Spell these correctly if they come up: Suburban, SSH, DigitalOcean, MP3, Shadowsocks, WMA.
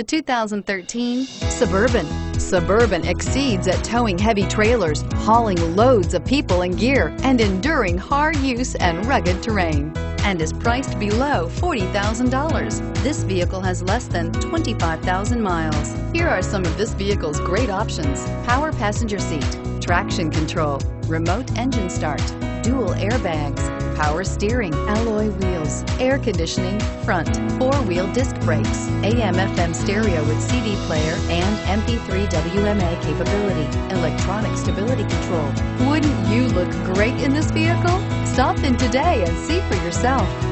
The 2013 Suburban. Suburban exceeds at towing heavy trailers, hauling loads of people and gear, and enduring hard use and rugged terrain, and is priced below $40,000. This vehicle has less than 25,000 miles. Here are some of this vehicle's great options: power passenger seat, traction control, remote engine start, dual airbags, power steering, alloy wheels, air conditioning, front, four-wheel disc brakes, AM/FM stereo with CD player and MP3 WMA capability, electronic stability control. Wouldn't you look great in this vehicle? Stop in today and see for yourself.